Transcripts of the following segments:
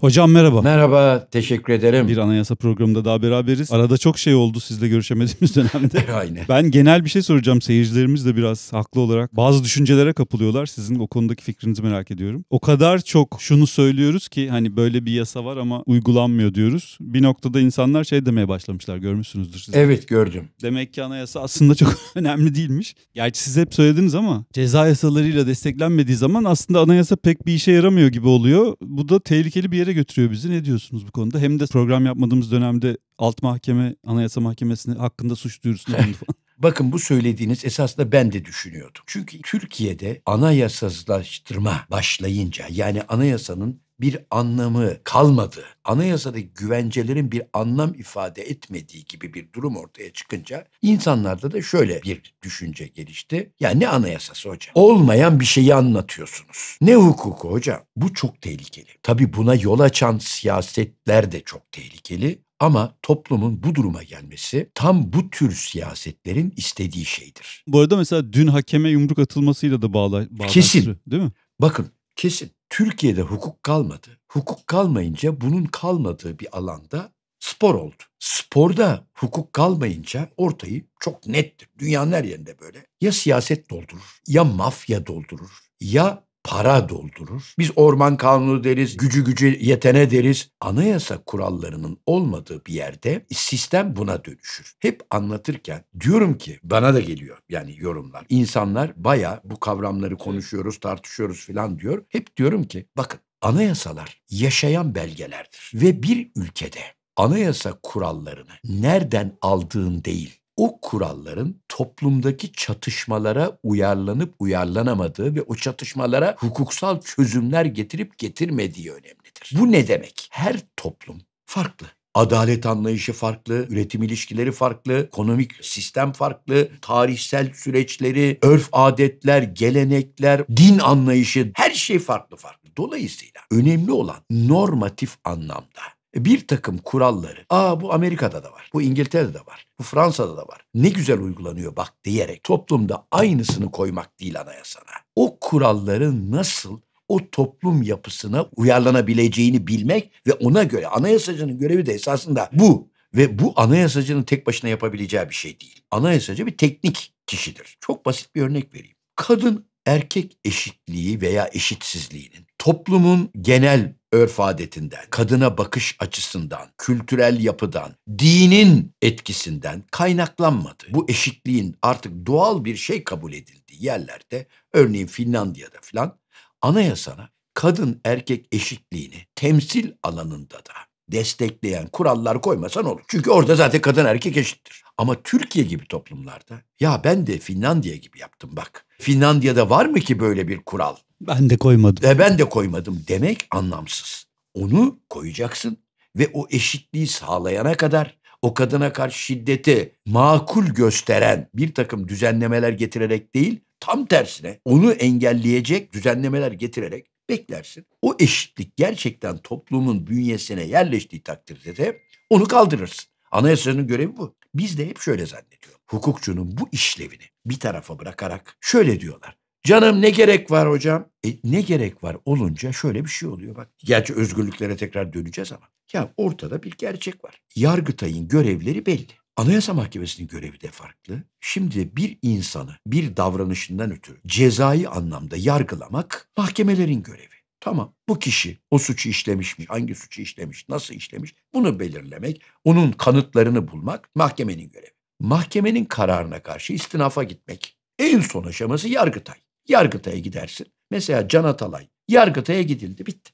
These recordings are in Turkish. Hocam merhaba. Merhaba, teşekkür ederim. Bir anayasa programında daha beraberiz. Arada çok şey oldu sizle görüşemediğimiz dönemde. Aynen. Ben genel bir şey soracağım. Seyircilerimiz de biraz haklı olarak bazı düşüncelere kapılıyorlar. Sizin o konudaki fikrinizi merak ediyorum. O kadar çok şunu söylüyoruz ki hani böyle bir yasa var ama uygulanmıyor diyoruz. Bir noktada insanlar şey demeye başlamışlar. Görmüşsünüzdür siz. Evet, gördüm. Demek ki anayasa aslında çok önemli değilmiş. Gerçi siz hep söylediniz ama ceza yasalarıyla desteklenmediği zaman aslında anayasa pek bir işe yaramıyor gibi oluyor. Bu da tehlikeli bir yere götürüyor bizi. Ne diyorsunuz bu konuda? Hem de program yapmadığımız dönemde alt mahkeme, Anayasa Mahkemesi'nin hakkında suç duyurusunu falan. Bakın, bu söylediğiniz esasında ben de düşünüyordum. Çünkü Türkiye'de anayasazlaştırma başlayınca, yani anayasanın bir anlamı kalmadı, anayasadaki güvencelerin bir anlam ifade etmediği gibi bir durum ortaya çıkınca insanlarda da şöyle bir düşünce gelişti. Ya ne anayasası hocam? Olmayan bir şeyi anlatıyorsunuz. Ne hukuku hocam? Bu çok tehlikeli. Tabii buna yol açan siyasetler de çok tehlikeli. Ama toplumun bu duruma gelmesi tam bu tür siyasetlerin istediği şeydir. Bu arada mesela dün hakeme yumruk atılmasıyla da bağlantılı. Kesin. Değil mi? Bakın, kesin. Türkiye'de hukuk kalmadı. Hukuk kalmayınca bunun kalmadığı bir alanda spor oldu. Sporda hukuk kalmayınca ortayı çok nettir. Dünyanın her yerinde böyle. Ya siyaset doldurur, ya mafya doldurur, ya para doldurur. Biz orman kanunu deriz, gücü yetene deriz. Anayasa kurallarının olmadığı bir yerde sistem buna dönüşür. Hep anlatırken diyorum ki, bana da geliyor yani yorumlar. İnsanlar bayağı bu kavramları konuşuyoruz, tartışıyoruz falan diyor. Hep diyorum ki bakın, anayasalar yaşayan belgelerdir. Ve bir ülkede anayasa kurallarını nereden aldığın değil, o kuralların toplumdaki çatışmalara uyarlanıp uyarlanamadığı ve o çatışmalara hukuksal çözümler getirip getirmediği önemlidir. Bu ne demek? Her toplum farklı. Adalet anlayışı farklı, üretim ilişkileri farklı, ekonomik sistem farklı, tarihsel süreçleri, örf adetler, gelenekler, din anlayışı, her şey farklı farklı. Dolayısıyla önemli olan normatif anlamda bir takım kuralları, bu Amerika'da da var, bu İngiltere'de de var, bu Fransa'da da var, ne güzel uygulanıyor bak diyerek toplumda aynısını koymak değil anayasana. O kuralların nasıl o toplum yapısına uyarlanabileceğini bilmek ve ona göre, anayasacının görevi de esasında bu. Ve bu anayasacının tek başına yapabileceği bir şey değil. Anayasacı bir teknik kişidir. Çok basit bir örnek vereyim. Kadın erkek eşitliği veya eşitsizliğinin toplumun genel örf adetinden, kadına bakış açısından, kültürel yapıdan, dinin etkisinden kaynaklanmadı. Bu eşitliğin artık doğal bir şey kabul edildiği yerlerde, örneğin Finlandiya'da falan, anayasana kadın erkek eşitliğini temsil alanında da destekleyen kurallar koymasan olur. Çünkü orada zaten kadın erkek eşittir. Ama Türkiye gibi toplumlarda, ya ben de Finlandiya gibi yaptım bak. Finlandiya'da var mı ki böyle bir kural? Ben de koymadım. Ben de koymadım demek anlamsız. Onu koyacaksın ve o eşitliği sağlayana kadar, o kadına karşı şiddeti makul gösteren bir takım düzenlemeler getirerek değil, tam tersine onu engelleyecek düzenlemeler getirerek beklersin. O eşitlik gerçekten toplumun bünyesine yerleştiği takdirde de onu kaldırırsın. Anayasanın görevi bu. Biz de hep şöyle zannediyoruz. Hukukçunun bu işlevini bir tarafa bırakarak şöyle diyorlar. Canım ne gerek var hocam? Ne gerek var olunca şöyle bir şey oluyor bak. Gerçi özgürlüklere tekrar döneceğiz ama. Ya ortada bir gerçek var. Yargıtay'ın görevleri belli. Anayasa Mahkemesi'nin görevi de farklı. Şimdi bir insanı bir davranışından ötürü cezai anlamda yargılamak mahkemelerin görevi. Tamam, bu kişi o suçu işlemiş mi, hangi suçu işlemiş, nasıl işlemiş, bunu belirlemek, onun kanıtlarını bulmak mahkemenin görevi. Mahkemenin kararına karşı istinafa gitmek. En son aşaması Yargıtay. Yargıtay'a gidersin. Mesela Can Atalay Yargıtay'a gidildi, bitti.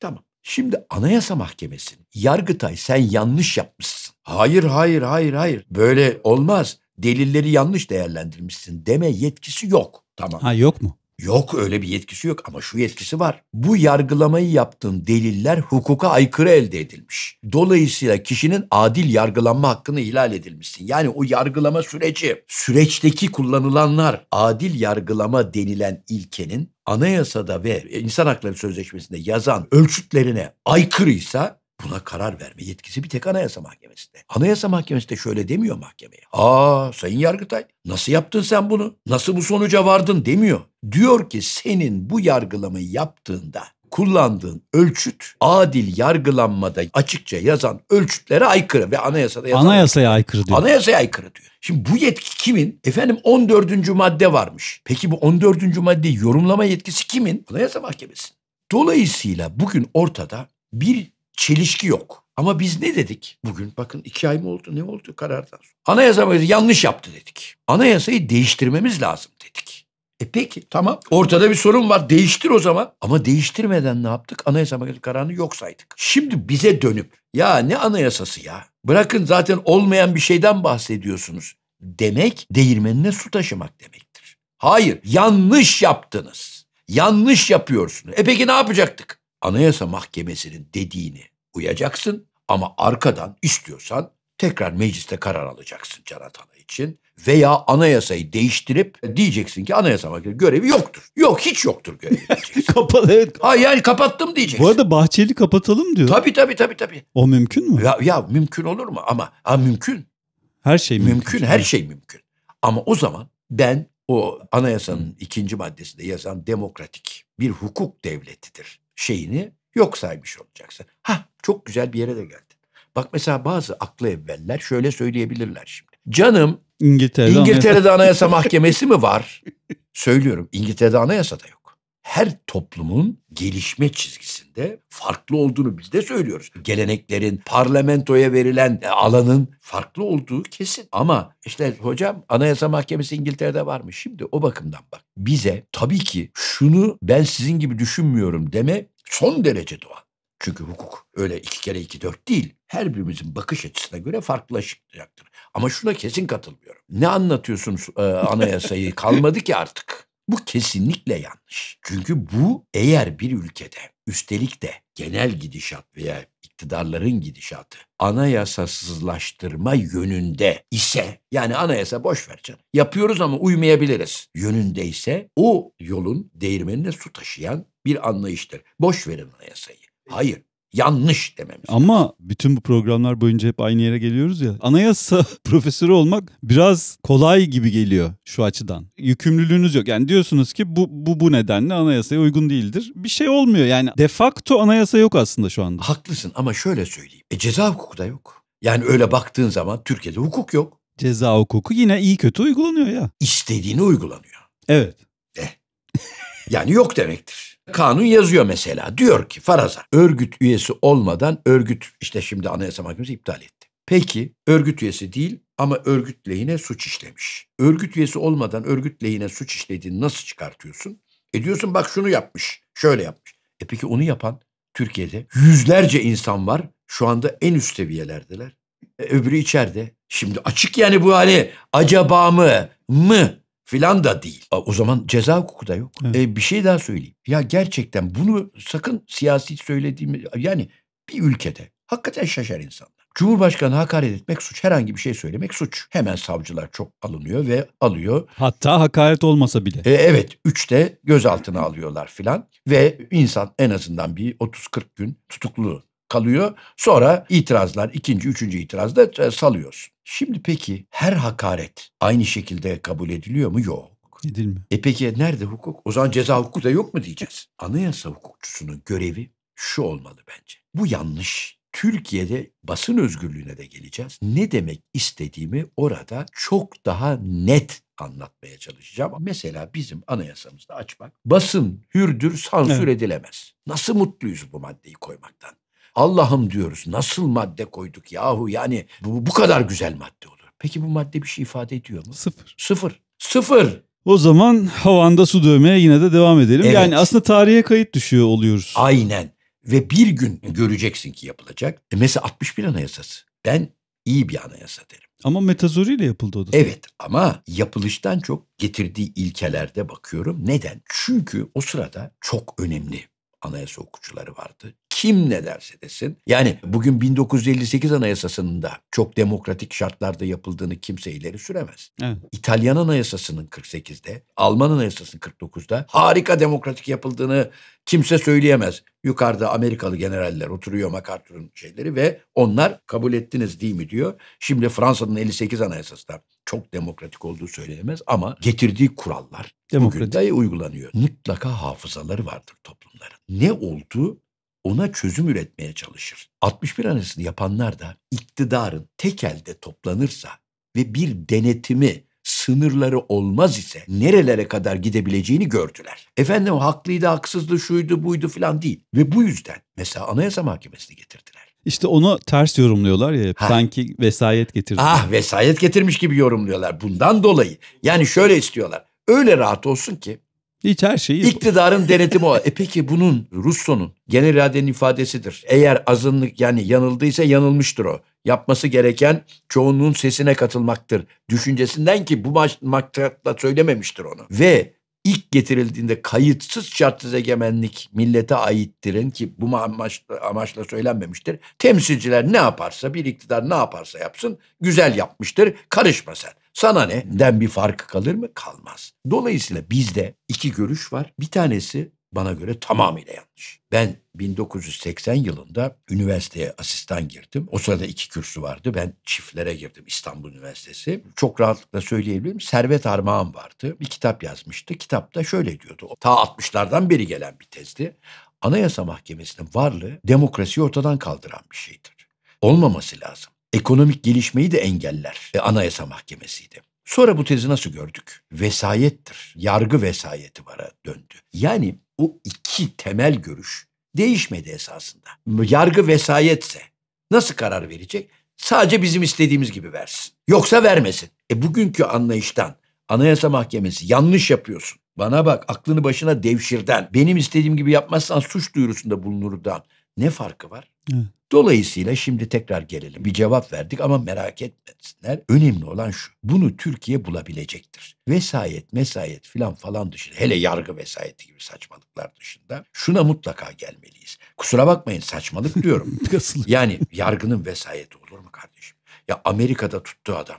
Tamam. Şimdi Anayasa Mahkemesi'nin Yargıtay sen yanlış yapmışsın. Hayır. Böyle olmaz. Delilleri yanlış değerlendirmişsin deme yetkisi yok. Tamam. Ha, yok mu? Yok, öyle bir yetkisi yok ama şu yetkisi var. Bu yargılamayı yaptığın deliller hukuka aykırı elde edilmiş. Dolayısıyla kişinin adil yargılanma hakkını ihlal edilmişsin. Yani o yargılama süreci, süreçteki kullanılanlar, adil yargılama denilen ilkenin anayasada ve İnsan Hakları Sözleşmesi'nde yazan ölçütlerine aykırıysa buna karar verme yetkisi bir tek Anayasa Mahkemesi'nde. Anayasa Mahkemesi de şöyle demiyor mahkemeye. Sayın Yargıtay, nasıl yaptın sen bunu? Nasıl bu sonuca vardın demiyor. Diyor ki senin bu yargılamayı yaptığında kullandığın ölçüt adil yargılanmada açıkça yazan ölçütlere aykırı ve anayasada yazan anayasaya aykırı diyor. Anayasaya aykırı diyor. Şimdi bu yetki kimin? Efendim 14. madde varmış. Peki bu 14. maddeyi yorumlama yetkisi kimin? Anayasa Mahkemesi. Dolayısıyla bugün ortada bir çelişki yok. Ama biz ne dedik? Bugün bakın 2 ay mı oldu? Ne oldu karardan sonra? Anayasa Mahkemesi yanlış yaptı dedik. Anayasayı değiştirmemiz lazım dedik. E peki tamam, ortada bir sorun var, değiştir o zaman. Ama değiştirmeden ne yaptık? Anayasa Mahkemesi kararını yok saydık. Şimdi bize dönüp ya ne anayasası ya, bırakın zaten olmayan bir şeyden bahsediyorsunuz demek değirmenine su taşımak demektir. Hayır, yanlış yaptınız. Yanlış yapıyorsunuz. E peki ne yapacaktık? Anayasa Mahkemesi'nin dediğini uyacaksın ama arkadan istiyorsan tekrar mecliste karar alacaksın Can Atalay için. Veya anayasayı değiştirip diyeceksin ki anayasa mahkemesi görevi yoktur. Yok, hiç yoktur görevi diyeceksin. Evet. Ha, yani kapattım diyeceksin. Bu arada Bahçeli kapatalım diyor. Tabii. O mümkün mü? Ya mümkün olur mu? Ama mümkün. Her şey mümkün. Her şey mümkün. Ama o zaman ben o anayasanın 2. maddesinde yazan demokratik bir hukuk devletidir şeyini yok saymış olacaksın. Ha, çok güzel bir yere de geldin. Bak mesela bazı aklı evveller şöyle söyleyebilirler şimdi. Canım, İngiltere'de anayasa mahkemesi mi var? Söylüyorum, İngiltere'de anayasa da yok. Her toplumun gelişme çizgisinde farklı olduğunu biz de söylüyoruz. Geleneklerin, parlamentoya verilen alanın farklı olduğu kesin. Ama işte hocam anayasa mahkemesi İngiltere'de var mı? Şimdi o bakımdan bak bize tabii ki şunu ben sizin gibi düşünmüyorum deme son derece doğal. Çünkü hukuk öyle 2 kere 2 4 değil. Her birimizin bakış açısına göre farklılaşacaktır. Ama şuna kesin katılmıyorum. Ne anlatıyorsunuz anayasayı? Kalmadı ki artık. Bu kesinlikle yanlış. Çünkü bu eğer bir ülkede üstelik de genel gidişat veya iktidarların gidişatı anayasasızlaştırma yönünde ise, yani anayasa boş ver canım, yapıyoruz ama uymayabiliriz yönünde ise o yolun değirmenine su taşıyan bir anlayıştır. Boş verin anayasayı. Hayır, yanlış dememiz. Ama bütün bu programlar boyunca hep aynı yere geliyoruz ya. Anayasa profesörü olmak biraz kolay gibi geliyor şu açıdan. Yükümlülüğünüz yok. Yani diyorsunuz ki bu nedenle anayasaya uygun değildir. Bir şey olmuyor. Yani de facto anayasa yok aslında şu anda. Haklısın ama şöyle söyleyeyim. Ceza hukuku da yok. Yani öyle baktığın zaman Türkiye'de hukuk yok. Ceza hukuku yine iyi kötü uygulanıyor ya. İstediğini uygulanıyor. Evet. Yani yok demektir. Kanun yazıyor mesela. Diyor ki faraza örgüt üyesi olmadan örgüt, işte şimdi Anayasa Mahkemesi iptal etti. Peki örgüt üyesi değil ama örgüt lehine suç işlemiş. Örgüt üyesi olmadan örgüt lehine suç işlediğini nasıl çıkartıyorsun? E diyorsun bak şunu yapmış, şöyle yapmış. E peki onu yapan Türkiye'de yüzlerce insan var. Şu anda en üst seviyelerdeler. Öbürü içeride. Şimdi açık yani bu hali acaba mı? Filan da değil. O zaman ceza hukuku da yok. Evet. Bir şey daha söyleyeyim. Ya gerçekten bunu sakın siyasi söylediğim, yani bir ülkede hakikaten şaşar insanlar. Cumhurbaşkanı hakaret etmek suç. Herhangi bir şey söylemek suç. Hemen savcılar çok alınıyor ve alıyor. Hatta hakaret olmasa bile. Evet. 3'te gözaltına alıyorlar filan. Ve insan en azından bir 30-40 gün tutuklu kalıyor. Sonra itirazlar, 2. 3. itirazda salıyorsun. Şimdi peki her hakaret aynı şekilde kabul ediliyor mu? Yok. Edilmiyor. E peki nerede hukuk? O zaman ceza hukuku da yok mu diyeceğiz? Anayasa hukukçusunun görevi şu olmalı bence. Bu yanlış. Türkiye'de basın özgürlüğüne de geleceğiz. Ne demek istediğimi orada çok daha net anlatmaya çalışacağım. Mesela bizim anayasamızda açmak, basın hürdür, sansür edilemez. Nasıl mutluyuz bu maddeyi koymaktan? Allah'ım diyoruz, nasıl madde koyduk yahu, yani bu kadar güzel madde olur. Peki bu madde bir şey ifade ediyor mu? Sıfır. O zaman havanda su dövmeye yine de devam edelim. Evet. Yani aslında tarihe kayıt düşüyor oluyoruz. Aynen ve bir gün göreceksin ki yapılacak. Mesela 61 anayasası. Ben iyi bir anayasa derim. Ama metazoriyle yapıldı o da. Evet ama yapılıştan çok getirdiği ilkelerde bakıyorum. Neden? Çünkü o sırada çok önemli anayasa hukukçuları vardı. Kim ne derse desin. Yani bugün 1958 Anayasası'nın da çok demokratik şartlarda yapıldığını kimse ileri süremez. Evet. İtalyan Anayasası'nın 48'de, Alman Anayasası'nın 49'da harika demokratik yapıldığını kimse söyleyemez. Yukarıda Amerikalı generaller oturuyor, MacArthur'un şeyleri ve onlar kabul ettiniz değil mi diyor. Şimdi Fransa'nın 58 Anayasası da çok demokratik olduğu söylenemez ama getirdiği kurallar Bugün de uygulanıyor. Mutlaka hafızaları vardır toplumların. Ne oldu? Ona çözüm üretmeye çalışır. 61 anayasını yapanlar da iktidarın tek elde toplanırsa ve bir denetimi, sınırları olmaz ise nerelere kadar gidebileceğini gördüler. Efendim haklıydı, haksızdı, şuydu, buydu falan değil. Ve bu yüzden mesela Anayasa Mahkemesi'ni getirdiler. İşte onu ters yorumluyorlar ya, sanki vesayet getirdi. Ah, vesayet getirmiş gibi yorumluyorlar bundan dolayı. Yani şöyle istiyorlar, öyle rahat olsun ki. Hiç her şeyi... İktidarın denetimi o. Peki bunun, Rousseau'nun genel iradenin ifadesidir. Eğer azınlık yani yanıldıysa yanılmıştır o. Yapması gereken çoğunluğun sesine katılmaktır. Düşüncesinden ki bu MacArthur'la söylememiştir onu. Ve ilk getirildiğinde kayıtsız şartsız egemenlik millete aittirin ki bu amaçla söylenmemiştir. Temsilciler ne yaparsa, bir iktidar ne yaparsa yapsın, güzel yapmıştır, karışma sen. Sana ne'den bir farkı kalır mı? Kalmaz. Dolayısıyla bizde iki görüş var. Bir tanesi bana göre tamamıyla yanlış. Ben 1980 yılında üniversiteye asistan girdim. O sırada iki kürsü vardı. Ben çiftlere girdim, İstanbul Üniversitesi. Çok rahatlıkla söyleyebilirim. Servet Armağan vardı. Bir kitap yazmıştı. Kitapta şöyle diyordu. Ta 60'lardan beri gelen bir tezdi. Anayasa Mahkemesi'nin varlığı demokrasiyi ortadan kaldıran bir şeydir. Olmaması lazım. Ekonomik gelişmeyi de engeller. Anayasa Mahkemesi'ydi. Sonra bu tezi nasıl gördük? Vesayettir. Yargı vesayeti vara döndü. Yani o iki temel görüş değişmedi esasında. Yargı vesayetse nasıl karar verecek? Sadece bizim istediğimiz gibi versin. Yoksa vermesin. Bugünkü anlayıştan Anayasa Mahkemesi yanlış yapıyorsun, bana bak aklını başına devşirden, benim istediğim gibi yapmazsan suç duyurusunda bulunurdan ne farkı var? Evet. Dolayısıyla şimdi tekrar gelelim. Bir cevap verdik ama merak etmesinler. Önemli olan şu. Bunu Türkiye bulabilecektir. Vesayet, mesayet falan dışında, hele yargı vesayeti gibi saçmalıklar dışında şuna mutlaka gelmeliyiz. Kusura bakmayın, saçmalık diyorum. Yani yargının vesayeti olur mu kardeşim? Ya Amerika'da tuttu adam.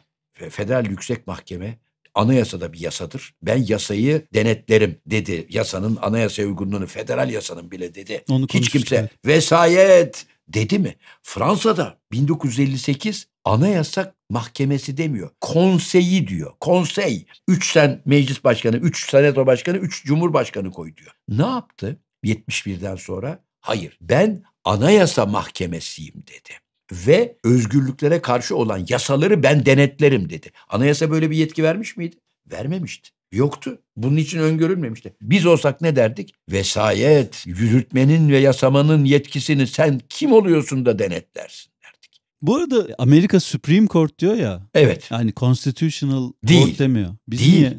Federal Yüksek Mahkeme, anayasada bir yasadır, ben yasayı denetlerim dedi. Yasanın anayasaya uygunluğunu, federal yasanın bile dedi. Hiç kimse vesayet dedi mi? Fransa'da 1958 Anayasa Mahkemesi demiyor. Konseyi diyor. Konsey. 3 sen meclis başkanı, 3 senato başkanı, 3 cumhurbaşkanı koy diyor. Ne yaptı 71'den sonra? Hayır, ben Anayasa Mahkemesiyim dedi. Ve özgürlüklere karşı olan yasaları ben denetlerim dedi. Anayasa böyle bir yetki vermiş miydi? Vermemişti. Yoktu. Bunun için öngörülmemişti. Biz olsak ne derdik? Vesayet, yürütmenin ve yasamanın yetkisini sen kim oluyorsun da denetlersin derdik. Bu arada Amerika Supreme Court diyor ya. Evet. Yani Constitutional Court demiyor. Biz değil.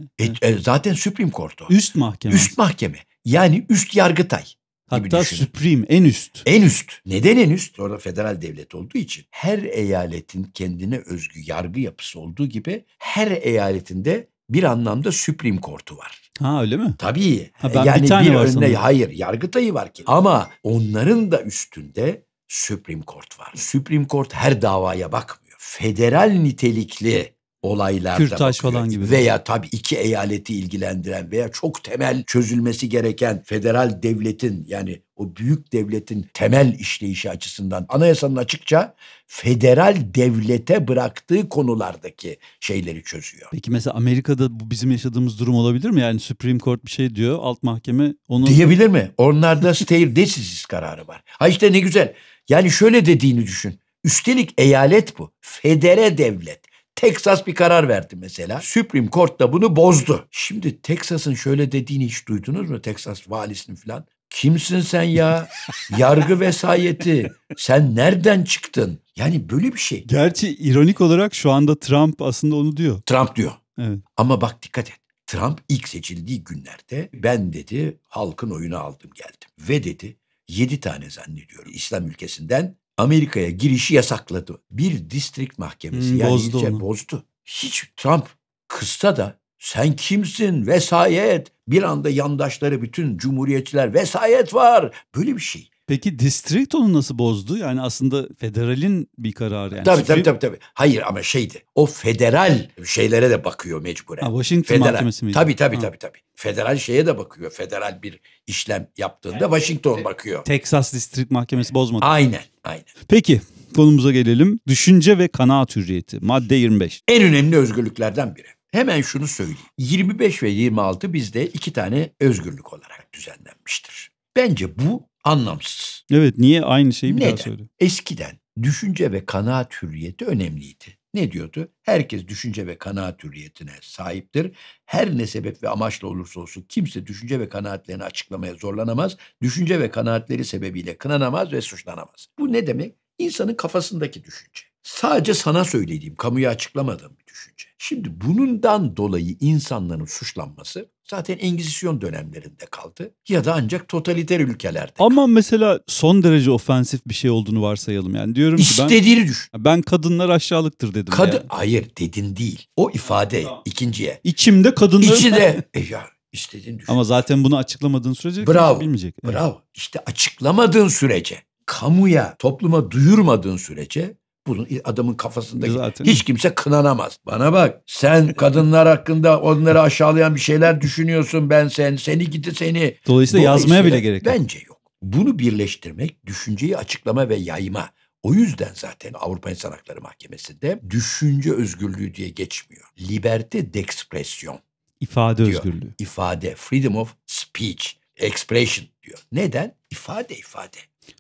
Zaten Supreme Court o. Üst mahkeme. Üst mahkeme. Yani üst Yargıtay. Hatta Supreme, en üst. En üst. Neden en üst? Orada federal devlet olduğu için her eyaletin kendine özgü yargı yapısı olduğu gibi her eyaletinde bir anlamda Supreme Court'u var. Ha, öyle mi? Tabii. Yani bir önüne hayır, Yargıtay'ı var ki. Ama onların da üstünde Supreme Court var. Supreme Court her davaya bakmıyor. Federal nitelikli olaylarda Kürtaj falan gibi. Veya tabii iki eyaleti ilgilendiren veya çok temel çözülmesi gereken federal devletin, yani o büyük devletin temel işleyişi açısından anayasanın açıkça federal devlete bıraktığı konulardaki şeyleri çözüyor. Peki mesela Amerika'da bu bizim yaşadığımız durum olabilir mi? Yani Supreme Court bir şey diyor, alt mahkeme onu... Diyebilir mi? Onlarda stay decisis kararı var. Ha işte ne güzel. Yani şöyle dediğini düşün. Üstelik eyalet bu. Federe devlet. Texas bir karar verdi mesela. Supreme Court da bunu bozdu. Şimdi Texas'ın şöyle dediğini hiç duydunuz mu? Texas valisinin falan. Kimsin sen ya? Yargı vesayeti. Sen nereden çıktın? Yani böyle bir şey. Gerçi ironik olarak şu anda Trump aslında onu diyor. Trump diyor. Evet. Ama bak dikkat et. Trump ilk seçildiği günlerde ben dedi halkın oyunu aldım geldim. Ve dedi 7 tane zannediyorum İslam ülkesinden Amerika'ya girişi yasakladı. Bir district mahkemesi yani bozdu. Hiç Trump kızsa da sen kimsin, vesayet, bir anda yandaşları bütün cumhuriyetçiler vesayet var, böyle bir şey. Peki district onu nasıl bozdu? Yani aslında federalin bir kararı. Yani. Tabii. Hayır ama şeydi. O federal şeylere de bakıyor mecburen. Ha, Washington federal mahkemesi miydi? Tabii. Federal şeye de bakıyor. Federal bir işlem yaptığında yani, Washington bakıyor. Texas District Mahkemesi bozmadı. Aynen. Peki konumuza gelelim. Düşünce ve kanaat hürriyeti. Madde 25. En önemli özgürlüklerden biri. hemen şunu söyleyeyim. 25 ve 26 bizde iki tane özgürlük olarak düzenlenmiştir. Bence bu anlamsız. Evet, niye aynı şeyi bir daha söylüyor? Eskiden düşünce ve kanaat hürriyeti önemliydi. Ne diyordu? Herkes düşünce ve kanaat hürriyetine sahiptir. Her ne sebep ve amaçla olursa olsun kimse düşünce ve kanaatlerini açıklamaya zorlanamaz. Düşünce ve kanaatleri sebebiyle kınanamaz ve suçlanamaz. Bu ne demek? İnsanın kafasındaki düşünce. Sadece sana söylediğim, kamuya açıklamadığım bir düşünce. Şimdi bundan dolayı insanların suçlanması zaten Engizisyon dönemlerinde kaldı ya da ancak totaliter ülkelerde. Ama mesela son derece ofensif bir şey olduğunu varsayalım. Yani diyorum ki İstediğini düşün. Ben kadınlar aşağılıktır dedim. Yani. Hayır dedin değil. O ifade ikinciye. İçimde kadınlar. İçinde. İstediğini düşün. Ama zaten bunu açıklamadığın sürece bilmeyecek. Bravo. Evet. İşte açıklamadığın sürece, kamuya, topluma duyurmadığın sürece bunun adamın kafasındaki zaten. Hiç kimse kınanamaz. Bana bak, sen kadınlar hakkında onları aşağılayan bir şeyler düşünüyorsun, ben seni gidi seni. Dolayısıyla yazmaya bile gerek yok. Bence yok. Bunu birleştirmek, düşünceyi açıklama ve yayma. O yüzden zaten Avrupa İnsan Hakları Mahkemesi'nde düşünce özgürlüğü diye geçmiyor. Liberté d'expression. İfade diyor. Özgürlüğü. İfade, freedom of speech, expression diyor. Neden? İfade.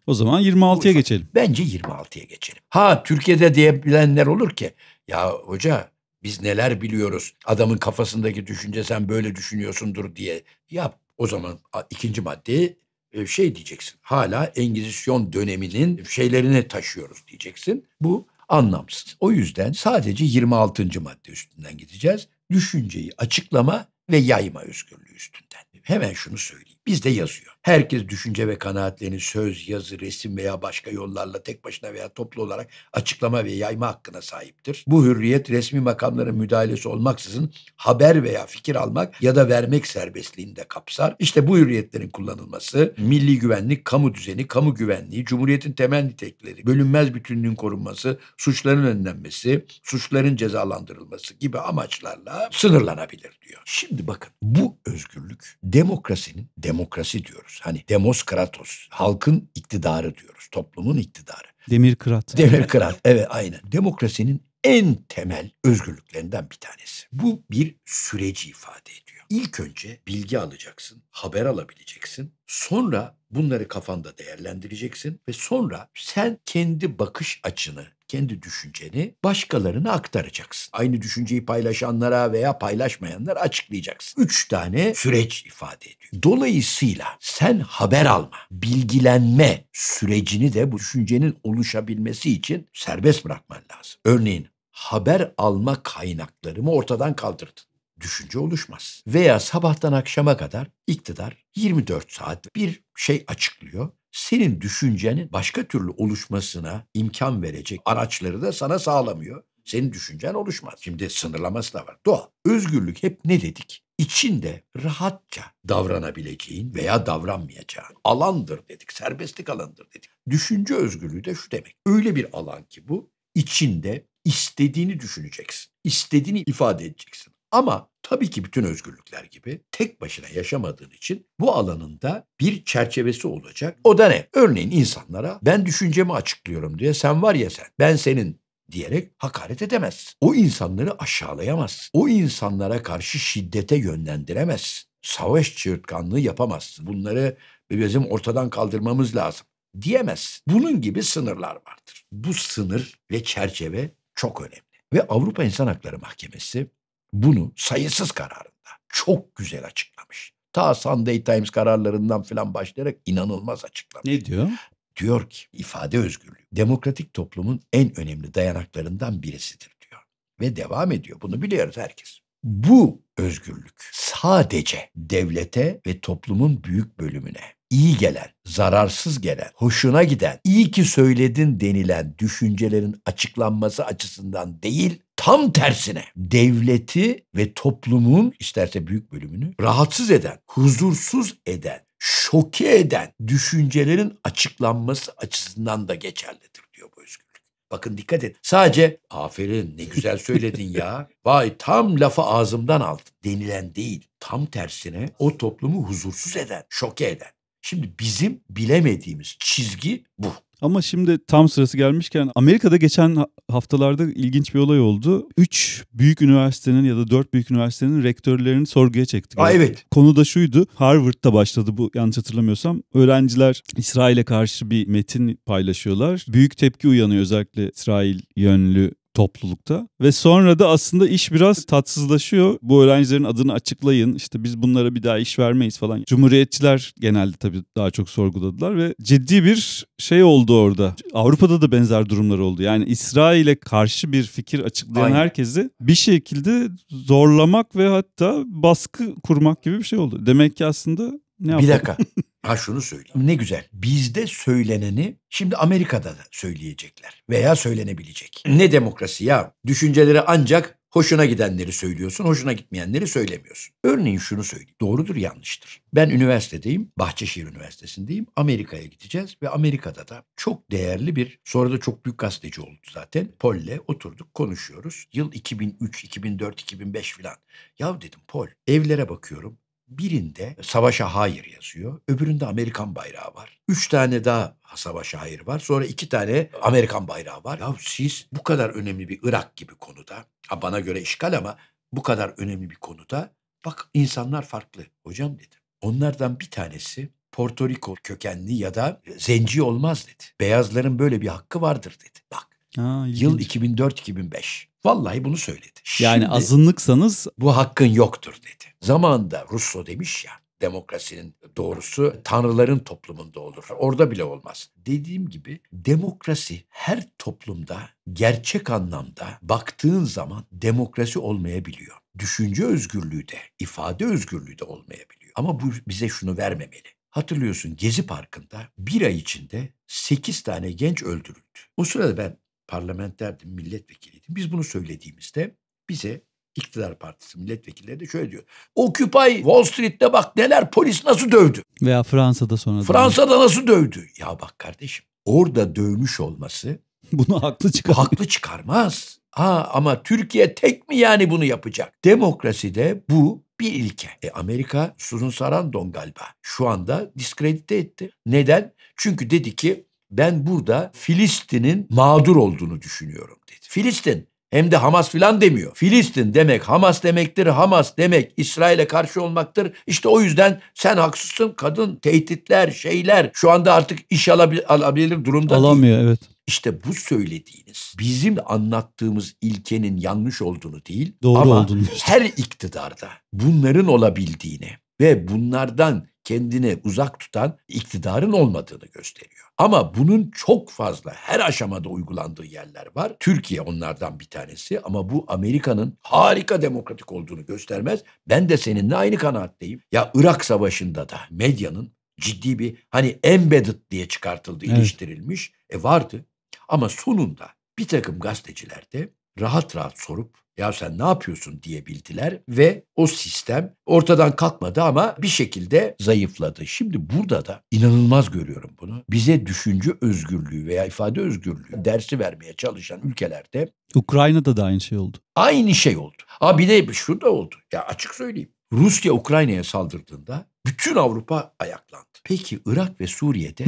O zaman 26'ya geçelim. Bence 26'ya geçelim. Ha, Türkiye'de diyebilenler olur ki ya hoca biz neler biliyoruz, adamın kafasındaki düşünce sen böyle düşünüyorsundur diye. Ya o zaman ikinci maddeyi şey diyeceksin, hala Engizisyon döneminin şeylerini taşıyoruz diyeceksin. Bu anlamsız. O yüzden sadece 26. madde üstünden gideceğiz. Düşünceyi açıklama ve yayma özgürlüğü üstünden. Hemen şunu söyleyeyim. Bizde yazıyor. Herkes düşünce ve kanaatlerini söz, yazı, resim veya başka yollarla tek başına veya toplu olarak açıklama ve yayma hakkına sahiptir. Bu hürriyet resmi makamların müdahalesi olmaksızın haber veya fikir almak ya da vermek serbestliğini de kapsar. İşte bu hürriyetlerin kullanılması, milli güvenlik, kamu düzeni, kamu güvenliği, cumhuriyetin temel nitelikleri, bölünmez bütünlüğün korunması, suçların önlenmesi, suçların cezalandırılması gibi amaçlarla sınırlanabilir diyor. Şimdi bakın, bu özgürlük demokrasinin, demokrasi diyoruz. Hani demos kratos, halkın iktidarı diyoruz, toplumun iktidarı. Demirkırat, evet aynen. Demokrasinin en temel özgürlüklerinden bir tanesi. Bu bir süreci ifade ediyor. İlk önce bilgi alacaksın, haber alabileceksin. Sonra bunları kafanda değerlendireceksin ve sonra sen kendi bakış açını, kendi düşünceni başkalarına aktaracaksın. Aynı düşünceyi paylaşanlara veya paylaşmayanlara açıklayacaksın. 3 tane süreç ifade ediyor. Dolayısıyla sen haber alma, bilgilenme sürecini de bu düşüncenin oluşabilmesi için serbest bırakman lazım. Örneğin haber alma kaynaklarımı ortadan kaldırdın. Düşünce oluşmaz. Veya sabahtan akşama kadar iktidar 24 saat bir şey açıklıyor. Senin düşüncenin başka türlü oluşmasına imkan verecek araçları da sana sağlamıyor. Senin düşüncen oluşmaz. Şimdi sınırlaması da var. Doğal. Özgürlük hep ne dedik? İçinde rahatça davranabileceğin veya davranmayacağın alandır dedik. Serbestlik alanıdır dedik. Düşünce özgürlüğü de şu demek. Öyle bir alan ki bu, içinde istediğini düşüneceksin. İstediğini ifade edeceksin. Ama tabii ki bütün özgürlükler gibi tek başına yaşamadığın için bu alanında bir çerçevesi olacak. O da ne? Örneğin insanlara ben düşüncemi açıklıyorum diye sen var ya sen, ben senin diyerek hakaret edemezsin. O insanları aşağılayamazsın. O insanlara karşı şiddete yönlendiremezsin. Savaş çığırtkanlığı yapamazsın. Bunları bizim ortadan kaldırmamız lazım diyemezsin. Bunun gibi sınırlar vardır. Bu sınır ve çerçeve çok önemli. Ve Avrupa İnsan Hakları Mahkemesi bunu sayısız kararında çok güzel açıklamış. Ta Sunday Times kararlarından falan başlayarak inanılmaz açıklamış. Ne diyor? Diyor ki ifade özgürlüğü demokratik toplumun en önemli dayanaklarından birisidir diyor. Ve devam ediyor. Bunu biliyoruz herkes. Bu özgürlük sadece devlete ve toplumun büyük bölümüne iyi gelen, zararsız gelen, hoşuna giden, iyi ki söyledin denilen düşüncelerin açıklanması açısından değil, tam tersine devleti ve toplumun isterse büyük bölümünü rahatsız eden, huzursuz eden, şoke eden düşüncelerin açıklanması açısından da geçerlidir diyor bu özgürlük. Bakın dikkat et. Sadece aferin ne güzel söyledin ya. Vay tam lafı ağzımdan aldın denilen değil. Tam tersine o toplumu huzursuz eden, şoke eden. Şimdi bizim bilemediğimiz çizgi bu. Ama şimdi tam sırası gelmişken Amerika'da geçen haftalarda ilginç bir olay oldu. 3 büyük üniversitenin ya da 4 büyük üniversitenin rektörlerini sorguya çektik. Aa, evet. Konu da şuydu. Harvard'da başladı bu, yanlış hatırlamıyorsam. Öğrenciler İsrail'e karşı bir metin paylaşıyorlar. Büyük tepki uyanıyor özellikle İsrail yönlü toplulukta ve sonra da aslında iş biraz tatsızlaşıyor. Bu öğrencilerin adını açıklayın, işte biz bunlara bir daha iş vermeyiz falan. Cumhuriyetçiler genelde tabii daha çok sorguladılar ve ciddi bir şey oldu orada. Avrupa'da da benzer durumlar oldu. Yani İsrail'e karşı bir fikir açıklayan aynen. herkesi bir şekilde zorlamak ve hatta baskı kurmak gibi bir şey oldu. Demek ki aslında ne yapalım? Bir dakika. Ha şunu söyleyeyim. Ne güzel. Bizde söyleneni şimdi Amerika'da da söyleyecekler veya söylenebilecek. Ne demokrasi ya? Düşünceleri ancak hoşuna gidenleri söylüyorsun, hoşuna gitmeyenleri söylemiyorsun. Örneğin şunu söyleyeyim. Doğrudur, yanlıştır. Ben üniversitedeyim, Bahçeşehir Üniversitesi'ndeyim. Amerika'ya gideceğiz ve Amerika'da da çok değerli bir, sonra da çok büyük gazeteci oldu zaten. Paul'le oturduk, konuşuyoruz. Yıl 2003, 2004, 2005 filan. Ya dedim Paul, evlere bakıyorum. Birinde savaşa hayır yazıyor. Öbüründe Amerikan bayrağı var. 3 tane daha savaşa hayır var. Sonra 2 tane Amerikan bayrağı var. Ya siz bu kadar önemli bir Irak gibi konuda, ha bana göre işgal ama bu kadar önemli bir konuda bak insanlar farklı. Hocam dedim. Onlardan bir tanesi Porto Rico kökenli ya da zenci olmaz dedi. Beyazların böyle bir hakkı vardır dedi. Bak. Aa, yıl 2004-2005. Vallahi bunu söyledi. Yani şimdi, azınlıksanız bu hakkın yoktur dedi. Zamanında Rousseau demiş ya, demokrasinin doğrusu tanrıların toplumunda olur. Orada bile olmaz. Dediğim gibi demokrasi her toplumda gerçek anlamda baktığın zaman demokrasi olmayabiliyor. Düşünce özgürlüğü de, ifade özgürlüğü de olmayabiliyor. Ama bu bize şunu vermemeli. Hatırlıyorsun Gezi Parkı'nda bir ay içinde 8 tane genç öldürüldü. O sırada ben parlamenterdim, milletvekiliydim. Biz bunu söylediğimizde bize iktidar partisi milletvekilleri de şöyle diyor. Occupy Wall Street'te bak neler, polis nasıl dövdü. Veya Fransa'da sonra. Fransa'da nasıl dövdü. Ya bak kardeşim orada dövmüş olması. Bunu haklı çıkarmaz. Haklı çıkarmaz. Aa, ama Türkiye tek mi yani bunu yapacak? Demokraside bu bir ilke. Amerika Susan Sarandon galiba şu anda diskredite etti. Neden? Çünkü dedi ki ben burada Filistin'in mağdur olduğunu düşünüyorum dedi. Filistin hem de Hamas filan demiyor. Filistin demek Hamas demektir. Hamas demek İsrail'e karşı olmaktır. İşte o yüzden sen haksızsın. Kadın tehditler, şeyler şu anda artık iş alabilir durumda alamıyor, değil. Evet. İşte bu söylediğiniz bizim anlattığımız ilkenin yanlış olduğunu değil, doğru ama olduğunu her iktidarda bunların olabildiğini ve bunlardan kendini uzak tutan iktidarın olmadığını gösteriyor. Ama bunun çok fazla her aşamada uygulandığı yerler var. Türkiye onlardan bir tanesi ama bu Amerika'nın harika demokratik olduğunu göstermez. Ben de seninle aynı kanaatteyim. Ya Irak Savaşı'nda da medyanın ciddi bir hani embedded diye çıkartıldı, evet, iliştirilmiş vardı. Ama sonunda bir takım gazeteciler de rahat rahat sorup ya sen ne yapıyorsun diyebildiler ve o sistem ortadan kalkmadı ama bir şekilde zayıfladı. Şimdi burada da inanılmaz görüyorum bunu. Bize düşünce özgürlüğü veya ifade özgürlüğü dersi vermeye çalışan ülkelerde. Ukrayna'da da aynı şey oldu. Aynı şey oldu. Ha bir de şurada oldu. Ya açık söyleyeyim. Rusya Ukrayna'ya saldırdığında bütün Avrupa ayaklandı. Peki Irak ve Suriye'de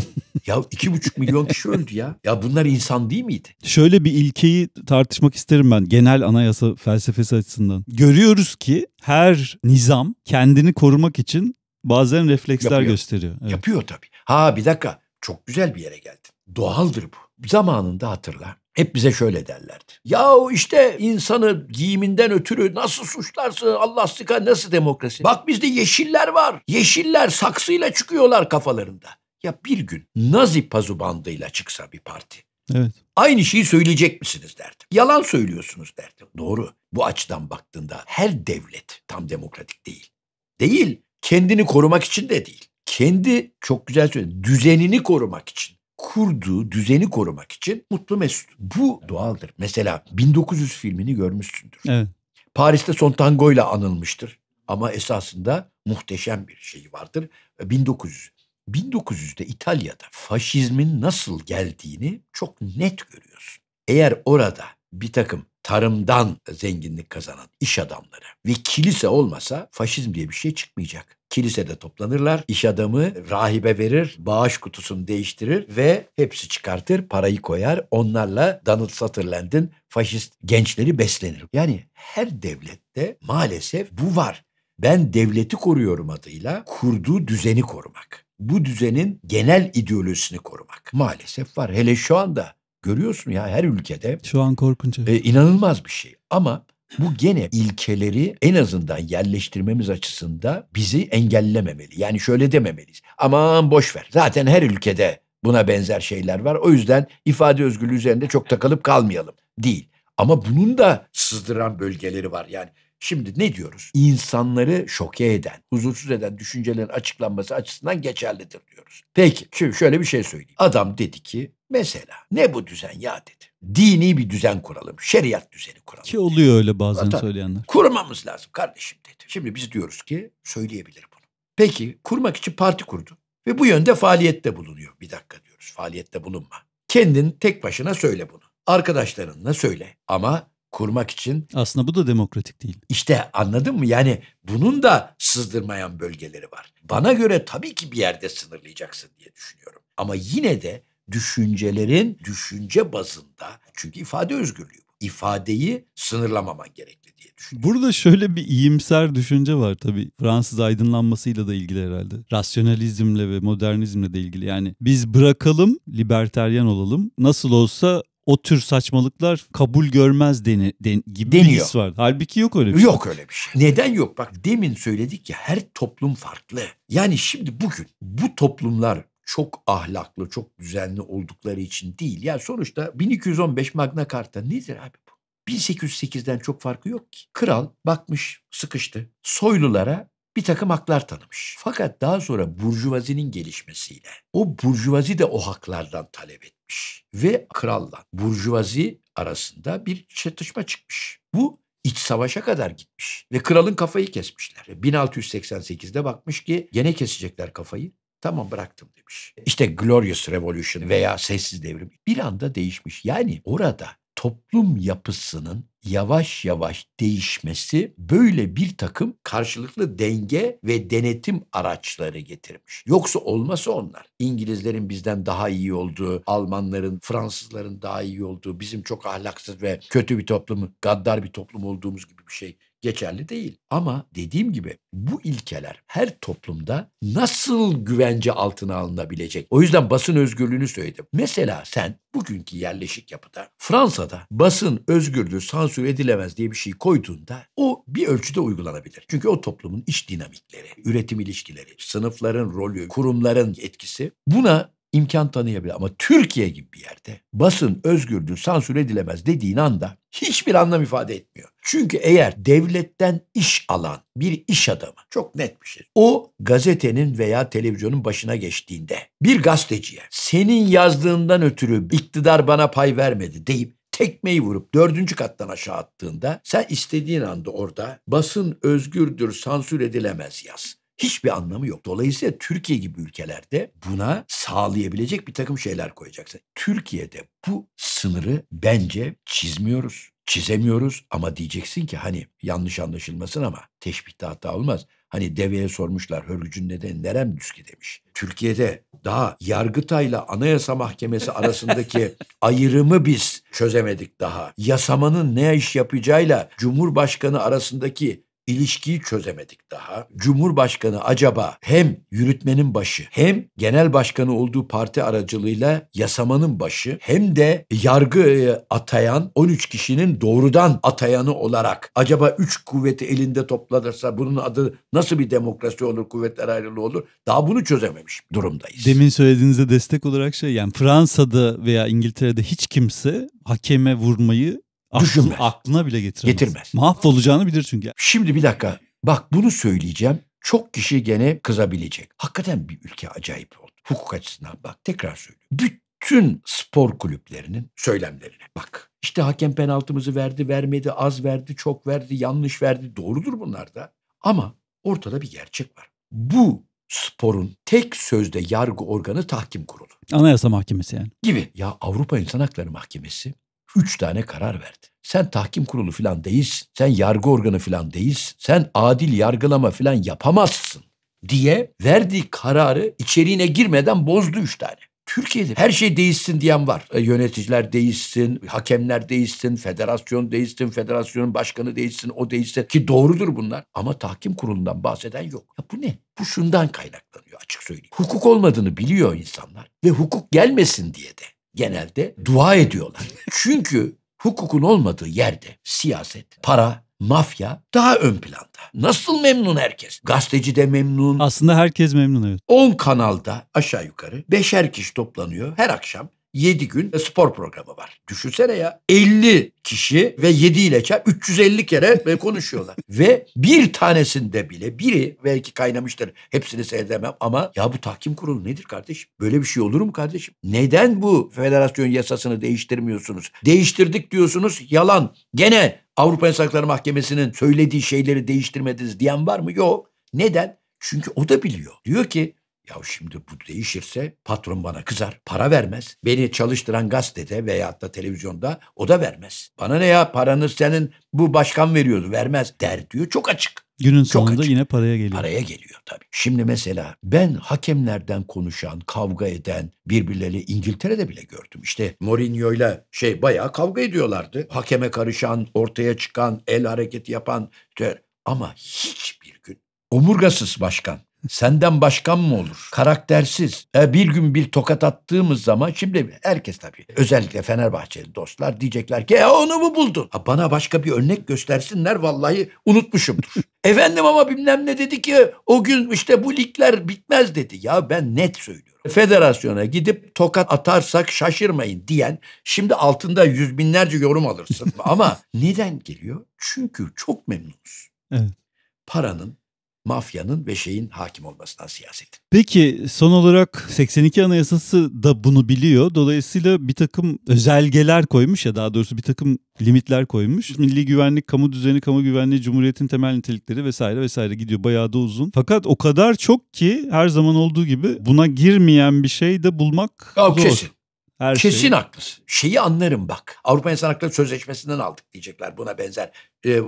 ya 2,5 milyon kişi öldü ya. Ya bunlar insan değil miydi? Şöyle bir ilkeyi tartışmak isterim ben genel anayasa felsefesi açısından. Görüyoruz ki her nizam kendini korumak için bazen refleksler gösteriyor. Evet. Yapıyor tabii. Ha bir dakika, çok güzel bir yere geldin. Doğaldır bu. Zamanında hatırla. Hep bize şöyle derlerdi. Yahu işte insanı giyiminden ötürü nasıl suçlarsın? Allah sıkar, nasıl demokrasi? Bak bizde yeşiller var. Yeşiller saksıyla çıkıyorlar kafalarında. Ya bir gün Nazi pazubandıyla çıksa bir parti. Evet. Aynı şeyi söyleyecek misiniz derdim. Yalan söylüyorsunuz derdim. Doğru. Bu açıdan baktığında her devlet tam demokratik değil. Değil. Kendini korumak için de değil. Kendi, çok güzel söyledi, düzenini korumak için. Kurduğu düzeni korumak için mutlu mesut. Bu doğaldır. Mesela 1900 filmini görmüşsündür. Evet. Paris'te Son Tango'yla anılmıştır. Ama esasında muhteşem bir şey vardır. 1900'de İtalya'da faşizmin nasıl geldiğini çok net görüyorsun. Eğer orada bir takım tarımdan zenginlik kazanan iş adamları ve kilise olmasa faşizm diye bir şey çıkmayacak. Kilisede toplanırlar. İş adamı rahibe verir, bağış kutusunu değiştirir ve hepsi çıkartır, parayı koyar. Onlarla Donald Sutherland'in faşist gençleri beslenir. Yani her devlette maalesef bu var. Ben devleti koruyorum adıyla kurduğu düzeni korumak. Bu düzenin genel ideolojisini korumak. Maalesef var. Hele şu anda görüyorsun ya her ülkede. Şu an korkunç. İnanılmaz bir şey ama... Bu gene ilkeleri en azından yerleştirmemiz açısından bizi engellememeli. Yani şöyle dememeliyiz. Aman boş ver. Zaten her ülkede buna benzer şeyler var. O yüzden ifade özgürlüğü üzerinde çok takılıp kalmayalım. Değil. Ama bunun da sızdıran bölgeleri var. Yani şimdi ne diyoruz? İnsanları şoke eden, huzursuz eden düşüncelerin açıklanması açısından geçerlidir diyoruz. Peki şimdi şöyle bir şey söyleyeyim. Adam dedi ki mesela ne bu düzen ya dedi. Dini bir düzen kuralım, şeriat düzeni kuralım. Ki oluyor öyle bazen zaten söyleyenler. Kurmamız lazım kardeşim dedi. Şimdi biz diyoruz ki söyleyebilir bunu. Peki kurmak için parti kurdu ve bu yönde faaliyette bulunuyor. Bir dakika diyoruz, faaliyette bulunma. Kendin tek başına söyle bunu. Arkadaşlarınla söyle ama kurmak için... Aslında bu da demokratik değil. İşte anladın mı? Yani bunun da sızdırmayan bölgeleri var. Bana göre tabii ki bir yerde sınırlayacaksın diye düşünüyorum. Ama yine de düşüncelerin düşünce bazında, çünkü ifade özgürlüğü bu. İfadeyi sınırlamaman gerekli diye düşünüyorum. Burada şöyle bir iyimser düşünce var tabii. Fransız aydınlanmasıyla da ilgili herhalde. Rasyonalizmle ve modernizmle de ilgili. Yani biz bırakalım, libertaryen olalım. Nasıl olsa o tür saçmalıklar kabul görmez gibi deniyor. Bir his var. Halbuki yok öyle bir şey. Yok öyle bir şey. Neden yok? Bak demin söyledik ya her toplum farklı. Yani şimdi bugün bu toplumlar çok ahlaklı, çok düzenli oldukları için değil. Yani sonuçta 1215 Magna Carta nedir abi bu? 1808'den çok farkı yok ki. Kral bakmış, sıkıştı. Soylulara bir takım haklar tanımış. Fakat daha sonra burjuvazinin gelişmesiyle o burjuvazi de o haklardan talep etmiş. Ve kralla burjuvazi arasında bir çatışma çıkmış. Bu İç savaşa kadar gitmiş. Ve kralın kafayı kesmişler. 1688'de bakmış ki gene kesecekler kafayı. Tamam bıraktım demiş. İşte Glorious Revolution veya Sessiz Devrim bir anda değişmiş. Yani orada toplum yapısının yavaş yavaş değişmesi böyle bir takım karşılıklı denge ve denetim araçları getirmiş. Yoksa olmasa onlar. İngilizlerin bizden daha iyi olduğu, Almanların, Fransızların daha iyi olduğu, bizim çok ahlaksız ve kötü bir toplum, gaddar bir toplum olduğumuz gibi bir şey geçerli değil. Ama dediğim gibi bu ilkeler her toplumda nasıl güvence altına alınabilecek? O yüzden basın özgürlüğünü söyledim. Mesela sen bugünkü yerleşik yapıda Fransa'da basın özgürlüğü sansür edilemez diye bir şey koyduğunda o bir ölçüde uygulanabilir. Çünkü o toplumun iç dinamikleri, üretim ilişkileri, sınıfların rolü, kurumların etkisi buna imkan tanıyabilir. Ama Türkiye gibi bir yerde basın özgürlüğü sansür edilemez dediğin anda hiçbir anlam ifade etmiyor. Çünkü eğer devletten iş alan bir iş adamı çok net bir şey. O gazetenin veya televizyonun başına geçtiğinde bir gazeteciye senin yazdığından ötürü iktidar bana pay vermedi deyip tekmeyi vurup 4. kattan aşağı attığında sen istediğin anda orada basın özgürdür sansür edilemez yaz. Hiçbir anlamı yok. Dolayısıyla Türkiye gibi ülkelerde buna sağlayabilecek bir takım şeyler koyacaksın. Türkiye'de bu sınırı bence çizmiyoruz. Çizemiyoruz ama diyeceksin ki hani yanlış anlaşılmasın ama teşbihte hata olmaz. Hani deveye sormuşlar hörgücün nedeni nerem düzki demiş. Türkiye'de daha Yargıtay'la Anayasa Mahkemesi arasındaki ayrımı biz çözemedik daha. Yasamanın ne iş yapacağıyla Cumhurbaşkanı arasındaki İlişkiyi çözemedik daha. Cumhurbaşkanı acaba hem yürütmenin başı hem genel başkanı olduğu parti aracılığıyla yasamanın başı hem de yargı atayan 13 kişinin doğrudan atayanı olarak acaba 3 kuvveti elinde toplanırsa bunun adı nasıl bir demokrasi olur, kuvvetler ayrılığı olur? Daha bunu çözememiş durumdayız. Demin söylediğinize destek olarak yani Fransa'da veya İngiltere'de hiç kimse hakeme vurmayı düşünmez. Aklına bile getirmez. Mahvolacağını bilir çünkü. Şimdi bir dakika. Bak bunu söyleyeceğim. Çok kişi gene kızabilecek. Hakikaten bir ülke acayip oldu. Hukuk açısından bak tekrar söylüyorum. Bütün spor kulüplerinin söylemlerine bak. İşte hakem penaltımızı verdi, vermedi, az verdi, çok verdi, yanlış verdi. Doğrudur bunlar da. Ama ortada bir gerçek var. Bu sporun tek sözde yargı organı tahkim kurulu. Anayasa Mahkemesi yani. Gibi. Ya Avrupa İnsan Hakları Mahkemesi 3 tane karar verdi. Sen tahkim kurulu falan değilsin. Sen yargı organı falan değilsin. Sen adil yargılama falan yapamazsın diye verdiği kararı içeriğine girmeden bozdu 3 tane. Türkiye'de her şey değişsin diyen var. Yöneticiler değişsin, hakemler değişsin, federasyon değişsin, federasyonun başkanı değişsin, o değişsin ki doğrudur bunlar. Ama tahkim kurulundan bahseden yok. Ya bu ne? Bu şundan kaynaklanıyor açık söyleyeyim. Hukuk olmadığını biliyor insanlar ve hukuk gelmesin diye de genelde dua ediyorlar. Çünkü hukukun olmadığı yerde siyaset, para, mafya daha ön planda. Nasıl memnun herkes? Gazeteci de memnun. Aslında herkes memnun, evet. 10 kanalda aşağı yukarı 5'er kişi toplanıyor. Her akşam 7 gün spor programı var. Düşünsene ya, 50 kişi ve 7 ile çarp 350 kere konuşuyorlar. Ve bir tanesinde bile biri belki kaynamıştır. Hepsini seyredemem ama ya bu tahkim kurulu nedir kardeşim? Böyle bir şey olur mu kardeşim? Neden bu federasyon yasasını değiştirmiyorsunuz? Değiştirdik diyorsunuz, yalan. Gene Avrupa İnsan Hakları Mahkemesi'nin söylediği şeyleri değiştirmediniz diyen var mı? Yok. Neden? Çünkü o da biliyor. Diyor ki ya şimdi bu değişirse patron bana kızar, para vermez. Beni çalıştıran gazetede veyahut da televizyonda o da vermez. Bana ne ya, paranı senin bu başkan veriyordu, vermez der diyor. Çok açık. Günün sonunda yine paraya geliyor. Paraya geliyor tabii. Şimdi mesela ben hakemlerden konuşan, kavga eden birbirleriyle İngiltere'de bile gördüm. İşte Mourinho'yla bayağı kavga ediyorlardı. Hakeme karışan, ortaya çıkan, el hareketi yapan. Ama hiçbir gün omurgasız başkan. Senden başkan mı olur? Karaktersiz. Bir gün bir tokat attığımız zaman şimdi herkes tabii özellikle Fenerbahçeli dostlar diyecekler ki onu mu buldun? Ha, bana başka bir örnek göstersinler, vallahi unutmuşumdur. Efendim ama bilmem ne dedi ki o gün işte bu ligler bitmez dedi. Ya ben net söylüyorum. Federasyona gidip tokat atarsak şaşırmayın diyen şimdi altında yüz binlerce yorum alırsın. Ama neden geliyor? Çünkü çok memnunuz. Evet. Paranın, mafyanın ve şeyin hakim olmasından siyaset. Peki son olarak 82 Anayasası da bunu biliyor. Dolayısıyla bir takım özelgeler koymuş, ya daha doğrusu bir takım limitler koymuş. Milli güvenlik, kamu düzeni, kamu güvenliği, cumhuriyetin temel nitelikleri vesaire vesaire gidiyor. Bayağı da uzun. Fakat o kadar çok ki her zaman olduğu gibi buna girmeyen bir şey de bulmak zor. Kesin. Her kesin haklısın. Şeyi anlarım bak. Avrupa İnsan Hakları Sözleşmesi'nden aldık diyecekler. Buna benzer